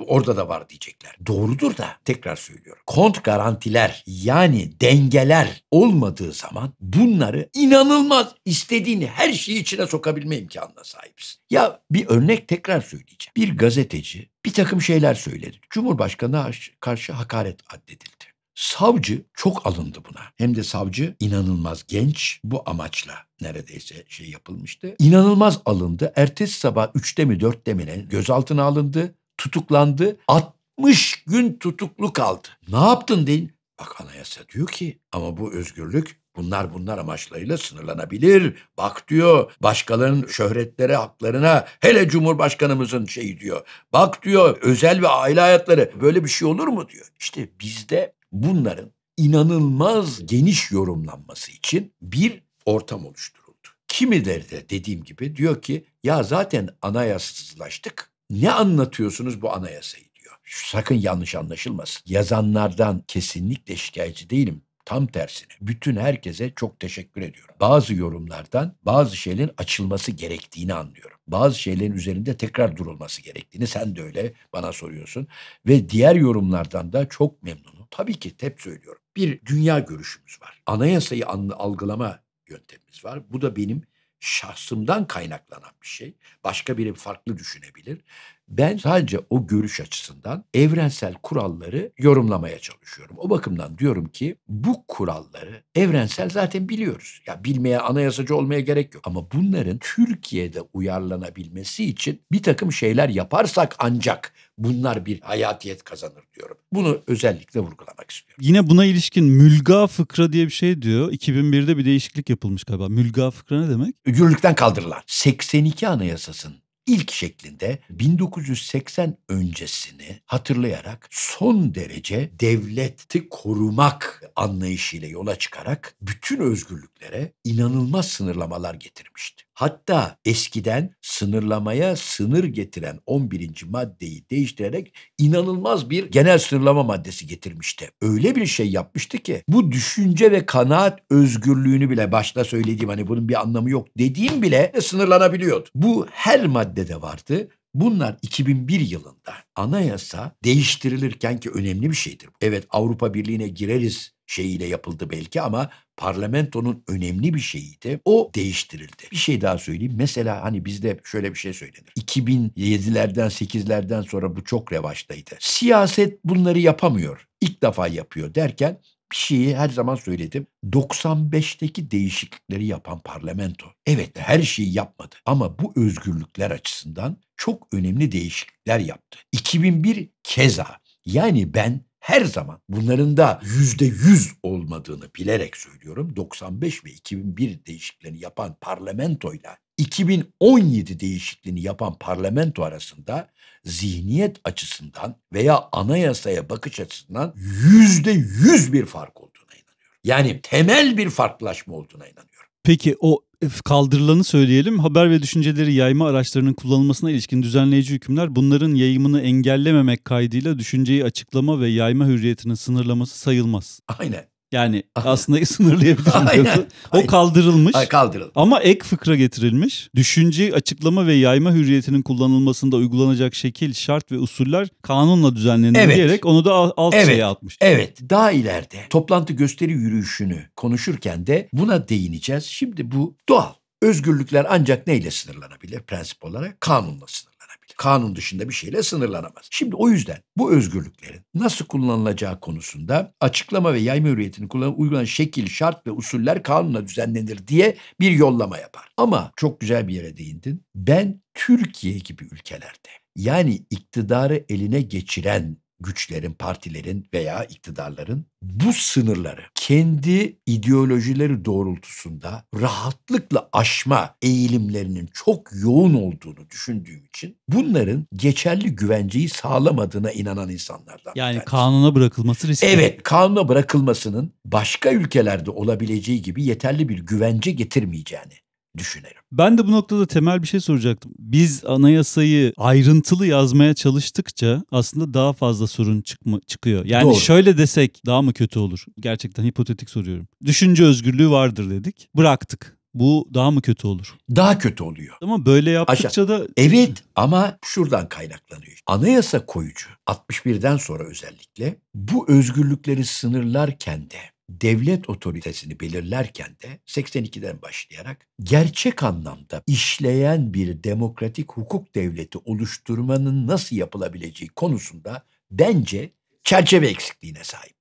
orada da var diyecekler. Doğrudur da tekrar söylüyorum. Kont garantiler yani dengeler olmadığı zaman bunları inanılmaz istediğini her şeyi içine sokabilme imkanına sahipsin. Ya bir örnek tekrar söyleyeceğim. Bir gazeteci bir takım şeyler söyledi. Cumhurbaşkanı'na karşı hakaret addedildi. Savcı çok alındı buna. Hem de savcı inanılmaz genç, bu amaçla neredeyse yapılmıştı. İnanılmaz alındı. Ertesi sabah 3'te mi 4'te mi ne gözaltına alındı, tutuklandı. 60 gün tutuklu kaldı. Ne yaptın deyin. Bak anayasa diyor ki ama bu özgürlük bunlar amaçlarıyla sınırlanabilir. Bak diyor başkalarının şöhretlere, haklarına, hele Cumhurbaşkanımızın diyor. Bak diyor özel ve aile hayatları, böyle bir şey olur mu diyor. İşte bizde bunların inanılmaz geniş yorumlanması için bir ortam oluşturuldu. Kimileri de dediğim gibi diyor ki ya zaten anayasızlaştık. Ne anlatıyorsunuz bu anayasayı diyor. Sakın yanlış anlaşılmasın. Yazanlardan kesinlikle şikayetçi değilim. Tam tersine. Bütün herkese çok teşekkür ediyorum. Bazı yorumlardan bazı şeylerin açılması gerektiğini anlıyorum. Bazı şeylerin üzerinde tekrar durulması gerektiğini, sen de öyle bana soruyorsun. Ve diğer yorumlardan da çok memnunum. Tabii ki hep söylüyorum. Bir dünya görüşümüz var. Anayasayı algılama yöntemimiz var. Bu da benim şahsımdan kaynaklanan bir şey. Başka biri farklı düşünebilir. Ben sadece o görüş açısından evrensel kuralları yorumlamaya çalışıyorum. O bakımdan diyorum ki bu kuralları evrensel zaten biliyoruz. Ya bilmeye, anayasacı olmaya gerek yok. Ama bunların Türkiye'de uyarlanabilmesi için bir takım şeyler yaparsak ancak bunlar bir hayatiyet kazanır diyorum. Bunu özellikle vurgulamak istiyorum. Yine buna ilişkin mülga fıkra diye bir şey diyor. 2001'de bir değişiklik yapılmış galiba. Mülga fıkra ne demek? Yürürlükten kaldırılan. 82 Anayasası'nın İlk şeklinde 1980 öncesini hatırlayarak son derece devleti korumak anlayışıyla yola çıkarak bütün özgürlüklere inanılmaz sınırlamalar getirmişti. Hatta eskiden sınırlamaya sınır getiren 11. maddeyi değiştirerek inanılmaz bir genel sınırlama maddesi getirmişti. Öyle bir şey yapmıştı ki bu düşünce ve kanaat özgürlüğünü bile, başta söylediğim hani bunun bir anlamı yok dediğim bile sınırlanabiliyordu. Bu her maddede vardı. Bunlar 2001 yılında anayasa değiştirilirken ki önemli bir şeydir. Evet Avrupa Birliği'ne gireriz şeyiyle yapıldı belki ama parlamentonun önemli bir şeyiydi. O değiştirildi. Bir şey daha söyleyeyim. Mesela hani bizde şöyle bir şey söylenir. 2007'lerden 8'lerden sonra bu çok revaçtaydı. Siyaset bunları yapamıyor. İlk defa yapıyor derken bir şeyi her zaman söyledim. 95'teki değişiklikleri yapan parlamento. Evet, her şeyi yapmadı ama bu özgürlükler açısından çok önemli değişiklikler yaptı. 2001 keza. Yani ben her zaman bunların da %100 olmadığını bilerek söylüyorum. 95 ve 2001 değişikliklerini yapan parlamentoyla 2017 değişikliğini yapan parlamento arasında zihniyet açısından veya anayasaya bakış açısından %100 bir fark olduğuna inanıyorum. Yani temel bir farklılaşma olduğuna inanıyorum. Peki o kaldırılanı söyleyelim. Haber ve düşünceleri yayma araçlarının kullanılmasına ilişkin düzenleyici hükümler bunların yayımını engellememek kaydıyla düşünceyi açıklama ve yayma hürriyetinin sınırlaması sayılmaz. Aynen. Yani aslında sınırlayabilirim diyordu. O kaldırılmış. Kaldırılmış. Ama ek fıkra getirilmiş. Düşünce, açıklama ve yayma hürriyetinin kullanılmasında uygulanacak şekil, şart ve usuller kanunla düzenlenir diyerek onu da alt şeye atmış. Evet. Daha ileride toplantı gösteri yürüyüşünü konuşurken de buna değineceğiz. Şimdi bu doğal. Özgürlükler ancak neyle sınırlanabilir? Prensip olarak kanunla sınırlanabilir. Kanun dışında bir şeyle sınırlanamaz. Şimdi o yüzden bu özgürlüklerin nasıl kullanılacağı konusunda açıklama ve yayma hürriyetini kullanan uygulanan şekil, şart ve usuller kanunla düzenlenir diye bir yollama yapar. Ama çok güzel bir yere değindin. Ben Türkiye gibi ülkelerde yani iktidarı eline geçiren güçlerin, partilerin veya iktidarların bu sınırları kendi ideolojileri doğrultusunda rahatlıkla aşma eğilimlerinin çok yoğun olduğunu düşündüğüm için bunların geçerli güvenceyi sağlamadığına inanan insanlardan. Yani kanuna bırakılması riskli. Evet, kanuna bırakılmasının başka ülkelerde olabileceği gibi yeterli bir güvence getirmeyeceğini düşünelim. Ben de bu noktada temel bir şey soracaktım. Biz anayasayı ayrıntılı yazmaya çalıştıkça aslında daha fazla sorun çıkıyor. Yani doğru. Şöyle desek daha mı kötü olur? Gerçekten hipotetik soruyorum. Düşünce özgürlüğü vardır dedik. Bıraktık. Bu daha mı kötü olur? Daha kötü oluyor. Ama böyle yaptıkça da... Evet ama şuradan kaynaklanıyor. Anayasa koyucu 61'den sonra özellikle bu özgürlükleri sınırlarken de devlet otoritesini belirlerken de 82'den başlayarak gerçek anlamda işleyen bir demokratik hukuk devleti oluşturmanın nasıl yapılabileceği konusunda bence çerçeve eksikliğine sahip.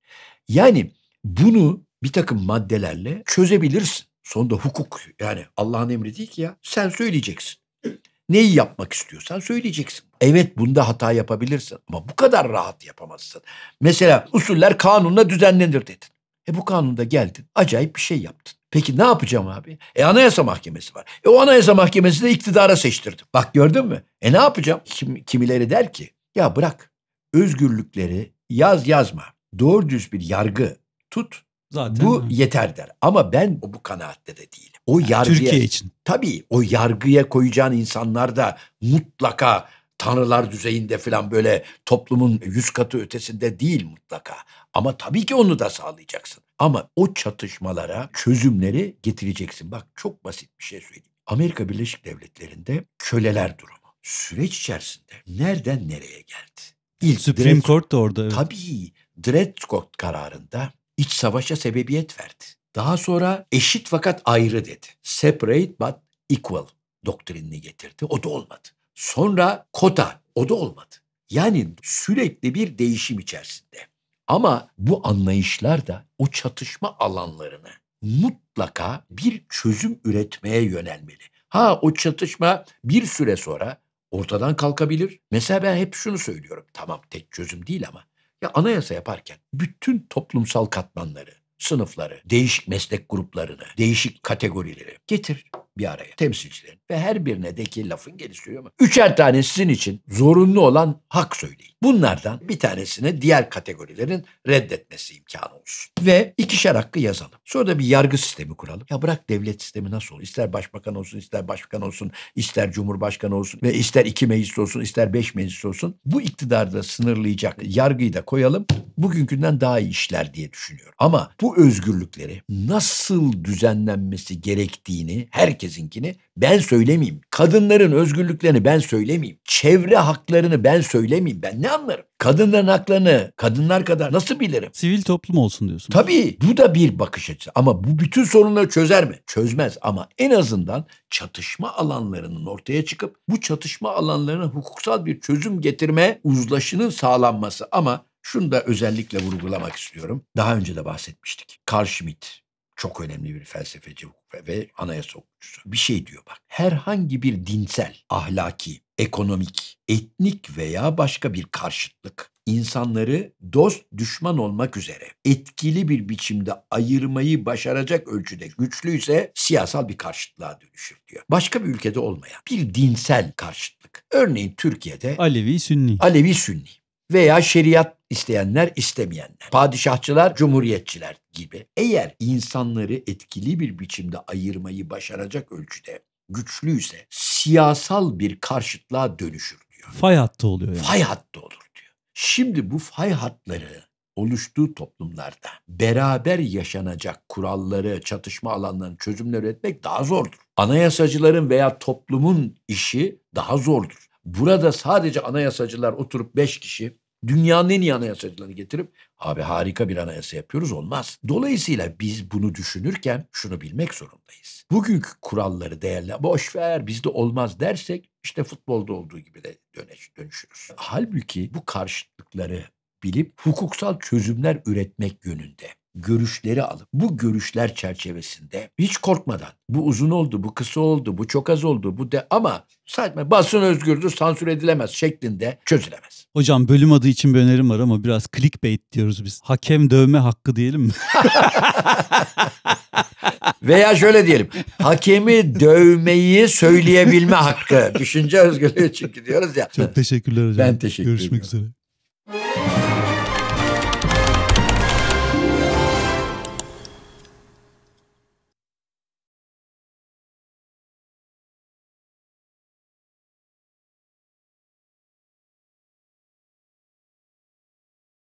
Yani bunu bir takım maddelerle çözebilirsin. Sonunda hukuk yani Allah'ın emri değil ki ya, sen söyleyeceksin. Neyi yapmak istiyorsan söyleyeceksin. Evet, bunda hata yapabilirsin ama bu kadar rahat yapamazsın. Mesela usuller kanunla düzenlenir dedin. Bu kanunda geldin. Acayip bir şey yaptın. Peki ne yapacağım abi? Anayasa Mahkemesi var. O Anayasa Mahkemesi de iktidara seçtirdim. Bak gördün mü? Ne yapacağım? Kimileri der ki ya bırak özgürlükleri yazma. Doğru düz bir yargı tut. Zaten bu yeter der. Ama ben bu kanaatte de değilim. O yani yargıya, Türkiye için. Tabii o yargıya koyacağın insanlar da mutlaka tanrılar düzeyinde falan böyle toplumun 100 katı ötesinde değil mutlaka. Ama tabii ki onu da sağlayacaksın. Ama o çatışmalara çözümleri getireceksin. Bak çok basit bir şey söyleyeyim. Amerika Birleşik Devletleri'nde köleler durumu süreç içerisinde nereden nereye geldi? İlk Supreme Court da orada. Evet. Tabii Dred Scott kararında iç savaşa sebebiyet verdi. Daha sonra eşit fakat ayrı dedi. Separate but equal doktrinini getirdi. O da olmadı. Sonra kota, o da olmadı. Yani sürekli bir değişim içerisinde. Ama bu anlayışlar da o çatışma alanlarını mutlaka bir çözüm üretmeye yönelmeli. O çatışma bir süre sonra ortadan kalkabilir. Mesela ben hep şunu söylüyorum. Tamam, tek çözüm değil ama ya anayasa yaparken bütün toplumsal katmanları, sınıfları, değişik meslek gruplarını, değişik kategorileri getir bir araya, temsilcilerin ve her birine de ki lafın geliştiriyor ama 3'er tane sizin için zorunlu olan hak söyleyin. Bunlardan bir tanesini diğer kategorilerin reddetmesi imkanı olsun. Ve 2'şer hakkı yazalım. Sonra da bir yargı sistemi kuralım. Ya bırak devlet sistemi nasıl olur? İster başbakan olsun, ister başkan olsun, ister cumhurbaşkanı olsun ve ister 2 meclis olsun, ister 5 meclis olsun. Bu iktidarda sınırlayacak yargıyı da koyalım. Bugünkünden daha iyi işler diye düşünüyorum. Ama bu özgürlükleri nasıl düzenlenmesi gerektiğini herkes herkesinkini ben söylemeyeyim. Kadınların özgürlüklerini ben söylemeyeyim. Çevre haklarını ben söylemeyeyim. Ben ne anlarım? Kadınların haklarını kadınlar kadar nasıl bilirim? Sivil toplum olsun diyorsun. Tabii bu da bir bakış açısı. Ama bu bütün sorunları çözer mi? Çözmez ama en azından çatışma alanlarının ortaya çıkıp bu çatışma alanlarına hukuksal bir çözüm getirme uzlaşının sağlanması. Ama şunu da özellikle vurgulamak istiyorum. Daha önce de bahsetmiştik. Karl Schmitt çok önemli bir felsefeci ve anayasa okuyucusu. Bir şey diyor bak. Herhangi bir dinsel, ahlaki, ekonomik, etnik veya başka bir karşıtlık insanları dost düşman olmak üzere etkili bir biçimde ayırmayı başaracak ölçüde güçlüyse siyasal bir karşıtlığa dönüşür diyor. Başka bir ülkede olmayan bir dinsel karşıtlık. Örneğin Türkiye'de Alevi-Sünni. Alevi-Sünni veya şeriat isteyenler istemeyenler, padişahçılar cumhuriyetçiler gibi. Eğer insanları etkili bir biçimde ayırmayı başaracak ölçüde güçlüyse siyasal bir karşıtlığa dönüşür diyor. Fay hattı oluyor yani. Fay hattı olur diyor. Şimdi bu fay hatları oluştuğu toplumlarda beraber yaşanacak kuralları, çatışma alanlarının çözümler üretmek daha zordur. Anayasacıların veya toplumun işi daha zordur. Burada sadece anayasacılar oturup 5 kişi dünyanın en iyi anayasacılarını getirip abi harika bir anayasa yapıyoruz olmaz. Dolayısıyla biz bunu düşünürken şunu bilmek zorundayız. Bugünkü kuralları değerli boşver bizde olmaz dersek işte futbolda olduğu gibi de dönüşürüz. Halbuki bu karşıtlıkları bilip hukuksal çözümler üretmek yönünde görüşleri alıp bu görüşler çerçevesinde hiç korkmadan bu uzun oldu, bu kısa oldu, bu çok az oldu, bu de ama sadece basın özgürdür, sansür edilemez şeklinde çözülemez. Hocam bölüm adı için bir önerim var ama biraz clickbait diyoruz biz. Hakem dövme hakkı diyelim mi? Veya şöyle diyelim. Hakemi dövmeyi söyleyebilme hakkı. Düşünce özgürlüğü çünkü diyoruz ya. Çok teşekkürler hocam. Ben teşekkür ederim. Görüşmek üzere.